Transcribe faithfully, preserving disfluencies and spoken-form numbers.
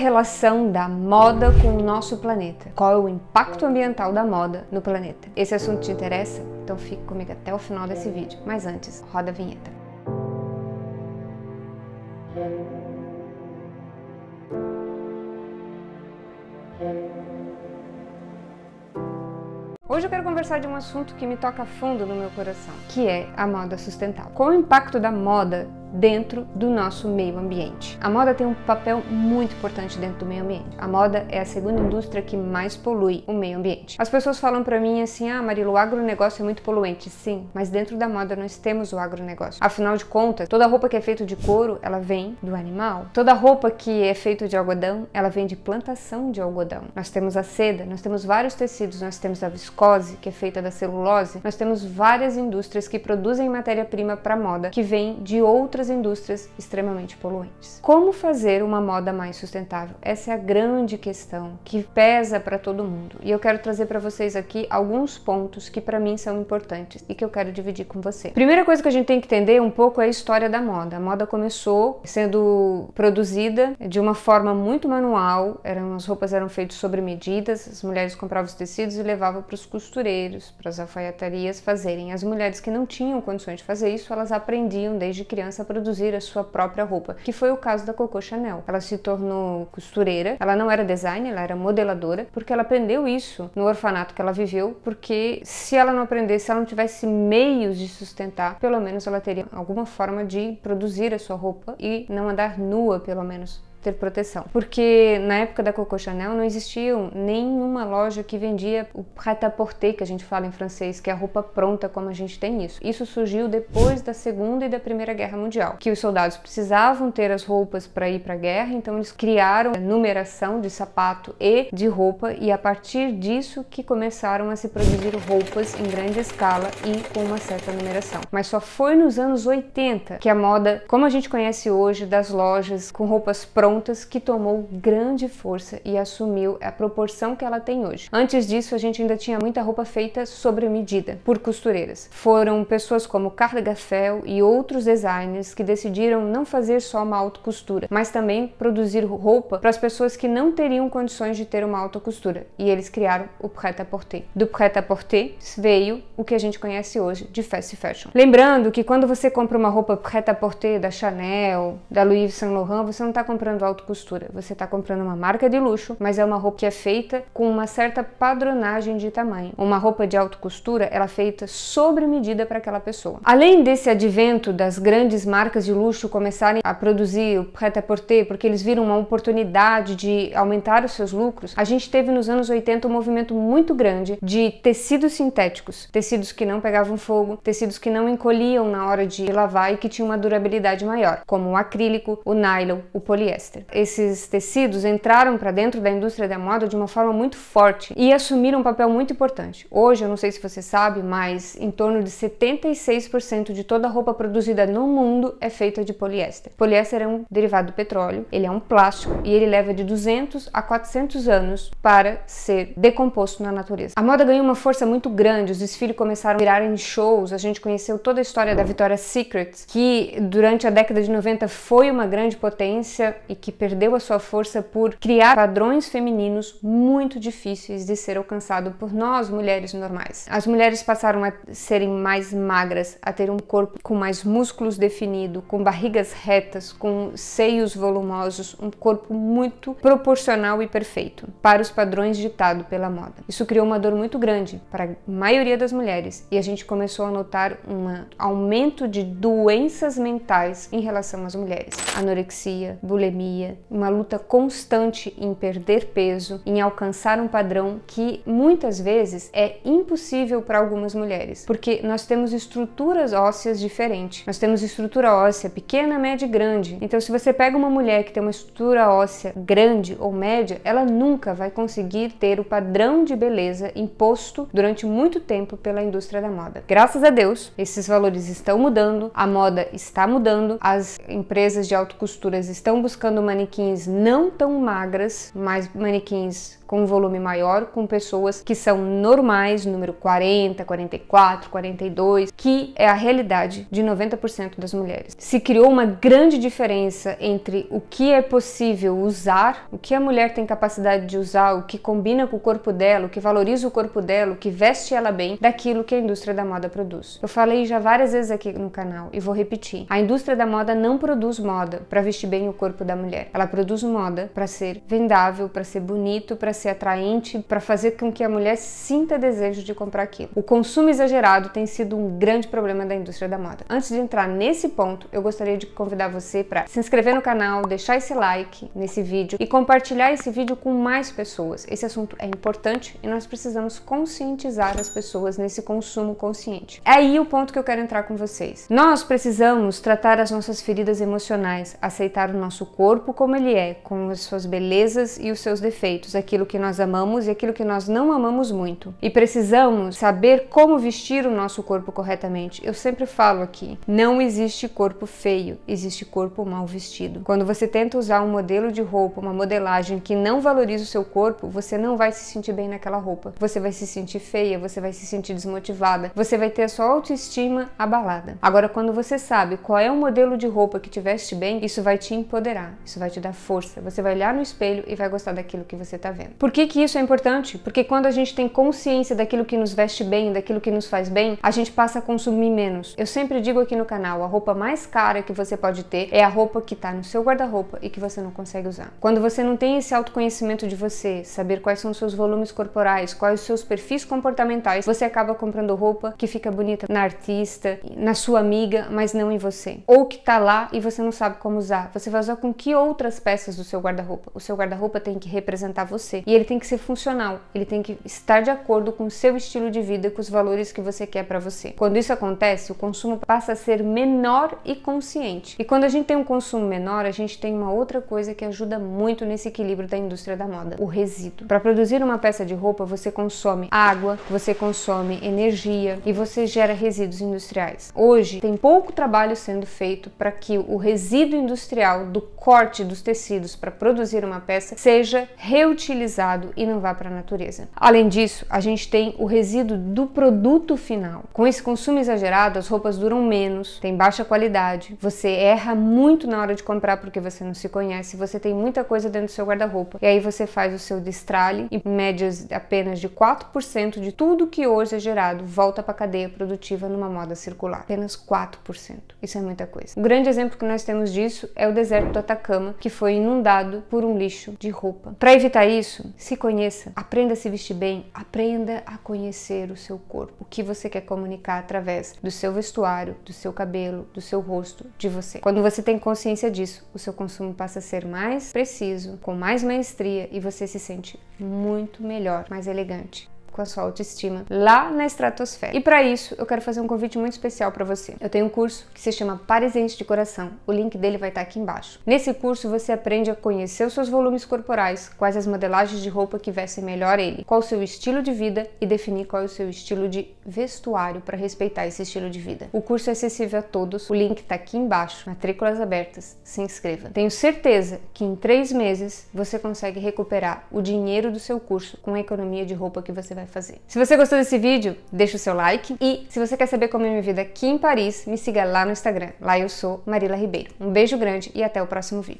relação da moda com o nosso planeta? Qual é o impacto ambiental da moda no planeta? Esse assunto te interessa? Então fica comigo até o final desse vídeo. Mas antes, roda a vinheta. Hoje eu quero conversar de um assunto que me toca fundo no meu coração, que é a moda sustentável. Qual o impacto da moda dentro do nosso meio ambiente? A moda tem um papel muito importante dentro do meio ambiente. A moda é a segunda indústria que mais polui o meio ambiente. As pessoas falam pra mim assim, ah, Marília, o agronegócio é muito poluente. Sim, mas dentro da moda nós temos o agronegócio. Afinal de contas, toda roupa que é feita de couro, ela vem do animal. Toda roupa que é feita de algodão, ela vem de plantação de algodão. Nós temos a seda, nós temos vários tecidos, nós temos a viscose, que é feita da celulose, nós temos várias indústrias que produzem matéria-prima pra moda, que vem de outras indústrias extremamente poluentes. Como fazer uma moda mais sustentável? Essa é a grande questão que pesa para todo mundo. E eu quero trazer para vocês aqui alguns pontos que para mim são importantes e que eu quero dividir com você. Primeira coisa que a gente tem que entender um pouco é a história da moda. A moda começou sendo produzida de uma forma muito manual, eram, as roupas eram feitas sobre medidas, as mulheres compravam os tecidos e levavam para os costureiros, para as alfaiatarias fazerem. As mulheres que não tinham condições de fazer isso, elas aprendiam desde criança a produzir a sua própria roupa, que foi o caso da Coco Chanel. Ela se tornou costureira, ela não era designer, ela era modeladora, porque ela aprendeu isso no orfanato que ela viveu, porque se ela não aprendesse, se ela não tivesse meios de sustentar, pelo menos ela teria alguma forma de produzir a sua roupa e não andar nua, pelo menos ter proteção. Porque na época da Coco Chanel não existia nenhuma loja que vendia o prêt-à-porter, que a gente fala em francês, que é a roupa pronta como a gente tem isso. Isso surgiu depois da Segunda e da Primeira Guerra Mundial, que os soldados precisavam ter as roupas para ir para a guerra, então eles criaram a numeração de sapato e de roupa, e a partir disso que começaram a se produzir roupas em grande escala e com uma certa numeração. Mas só foi nos anos oitenta que a moda, como a gente conhece hoje, das lojas com roupas prontas, que tomou grande força e assumiu a proporção que ela tem hoje. Antes disso, a gente ainda tinha muita roupa feita sobre medida, por costureiras. Foram pessoas como Karl Lagerfeld e outros designers que decidiram não fazer só uma autocostura, mas também produzir roupa para as pessoas que não teriam condições de ter uma autocostura. E eles criaram o prêt-à-porter. Do prêt-à-porter veio o que a gente conhece hoje de fast fashion. Lembrando que quando você compra uma roupa prêt-à-porter da Chanel, da Louis Vuitton, você não está comprando alta costura, você está comprando uma marca de luxo, mas é uma roupa que é feita com uma certa padronagem de tamanho. Uma roupa de alta costura, ela é feita sobre medida para aquela pessoa. Além desse advento das grandes marcas de luxo começarem a produzir o prêt-à-porter, porque eles viram uma oportunidade de aumentar os seus lucros, a gente teve nos anos oitenta um movimento muito grande de tecidos sintéticos, tecidos que não pegavam fogo, tecidos que não encolhiam na hora de lavar e que tinham uma durabilidade maior, como o acrílico, o nylon, o poliéster. Esses tecidos entraram para dentro da indústria da moda de uma forma muito forte e assumiram um papel muito importante. Hoje, eu não sei se você sabe, mas em torno de setenta e seis por cento de toda a roupa produzida no mundo é feita de poliéster. Poliéster é um derivado do petróleo, ele é um plástico e ele leva de duzentos a quatrocentos anos para ser decomposto na natureza. A moda ganhou uma força muito grande, os desfiles começaram a virar em shows, a gente conheceu toda a história da Victoria's Secret, que durante a década de noventa foi uma grande potência e que perdeu a sua força por criar padrões femininos muito difíceis de ser alcançado por nós, mulheres normais. As mulheres passaram a serem mais magras, a ter um corpo com mais músculos definido, com barrigas retas, com seios volumosos, um corpo muito proporcional e perfeito para os padrões ditados pela moda. Isso criou uma dor muito grande para a maioria das mulheres e a gente começou a notar um aumento de doenças mentais em relação às mulheres. Anorexia, bulimia, uma luta constante em perder peso, em alcançar um padrão que muitas vezes é impossível para algumas mulheres, porque nós temos estruturas ósseas diferentes, nós temos estrutura óssea pequena, média e grande. Então se você pega uma mulher que tem uma estrutura óssea grande ou média, ela nunca vai conseguir ter o padrão de beleza imposto durante muito tempo pela indústria da moda. Graças a Deus, esses valores estão mudando, a moda está mudando, as empresas de autocosturas estão buscando manequins não tão magras, mas manequins com um volume maior, com pessoas que são normais, número quarenta, quarenta e quatro, quarenta e dois, que é a realidade de noventa por cento das mulheres. Se criou uma grande diferença entre o que é possível usar, o que a mulher tem capacidade de usar, o que combina com o corpo dela, o que valoriza o corpo dela, o que veste ela bem, daquilo que a indústria da moda produz. Eu falei já várias vezes aqui no canal e vou repetir. A indústria da moda não produz moda para vestir bem o corpo da mulher. Ela produz moda para ser vendável, para ser bonito, para ser atraente, para fazer com que a mulher sinta desejo de comprar aquilo. O consumo exagerado tem sido um grande problema da indústria da moda. Antes de entrar nesse ponto, eu gostaria de convidar você para se inscrever no canal, deixar esse like nesse vídeo e compartilhar esse vídeo com mais pessoas. Esse assunto é importante e nós precisamos conscientizar as pessoas nesse consumo consciente. É aí o ponto que eu quero entrar com vocês. Nós precisamos tratar as nossas feridas emocionais, aceitar o nosso corpo como ele é, com as suas belezas e os seus defeitos, aquilo que nós amamos e aquilo que nós não amamos muito. E precisamos saber como vestir o nosso corpo corretamente. Eu sempre falo aqui, não existe corpo feio, existe corpo mal vestido. Quando você tenta usar um modelo de roupa, uma modelagem que não valoriza o seu corpo, você não vai se sentir bem naquela roupa. Você vai se sentir feia, você vai se sentir desmotivada, você vai ter a sua autoestima abalada. Agora, quando você sabe qual é o modelo de roupa que te veste bem, isso vai te empoderar, isso vai te dar força. Você vai olhar no espelho e vai gostar daquilo que você está vendo. Por que que isso é importante? Porque quando a gente tem consciência daquilo que nos veste bem, daquilo que nos faz bem, a gente passa a consumir menos. Eu sempre digo aqui no canal, a roupa mais cara que você pode ter é a roupa que está no seu guarda-roupa e que você não consegue usar. Quando você não tem esse autoconhecimento de você, saber quais são os seus volumes corporais, quais os seus perfis comportamentais, você acaba comprando roupa que fica bonita na artista, na sua amiga, mas não em você. Ou que tá lá e você não sabe como usar. Você vai usar com que outras peças do seu guarda-roupa? O seu guarda-roupa tem que representar você e ele tem que ser funcional, ele tem que estar de acordo com o seu estilo de vida, com os valores que você quer para você. Quando isso acontece, o consumo passa a ser menor e consciente. E quando a gente tem um consumo menor, a gente tem uma outra coisa que ajuda muito nesse equilíbrio da indústria da moda, o resíduo. Para produzir uma peça de roupa, você consome água, você consome energia e você gera resíduos industriais. Hoje, tem pouco trabalho sendo feito para que o resíduo industrial do corte dos tecidos para produzir uma peça seja reutilizado e não vá para a natureza. Além disso, a gente tem o resíduo do produto final. Com esse consumo exagerado, as roupas duram menos, tem baixa qualidade, você erra muito na hora de comprar porque você não se conhece, você tem muita coisa dentro do seu guarda-roupa e aí você faz o seu destralhe e médias apenas de quatro por cento de tudo que hoje é gerado volta para a cadeia produtiva numa moda circular. Apenas quatro por cento. Isso é muita coisa. Um grande exemplo que nós temos disso é o deserto do Atacama, que foi inundado por um lixo de roupa. Para evitar isso, se conheça, aprenda a se vestir bem, aprenda a conhecer o seu corpo, o que você quer comunicar através do seu vestuário, do seu cabelo, do seu rosto, de você. Quando você tem consciência disso, o seu consumo passa a ser mais preciso, com mais maestria e você se sente muito melhor, mais elegante, com a sua autoestima lá na estratosfera. E para isso, eu quero fazer um convite muito especial para você. Eu tenho um curso que se chama Parisiense de Coração. O link dele vai estar aqui embaixo. Nesse curso, você aprende a conhecer os seus volumes corporais, quais as modelagens de roupa que vestem melhor ele, qual o seu estilo de vida e definir qual é o seu estilo de vestuário para respeitar esse estilo de vida. O curso é acessível a todos. O link está aqui embaixo. Matrículas abertas. Se inscreva. Tenho certeza que em três meses, você consegue recuperar o dinheiro do seu curso com a economia de roupa que você vai fazer. Se você gostou desse vídeo, deixa o seu like e se você quer saber como é a minha vida aqui em Paris, me siga lá no Instagram. Lá eu sou Marília Ribeiro. Um beijo grande e até o próximo vídeo.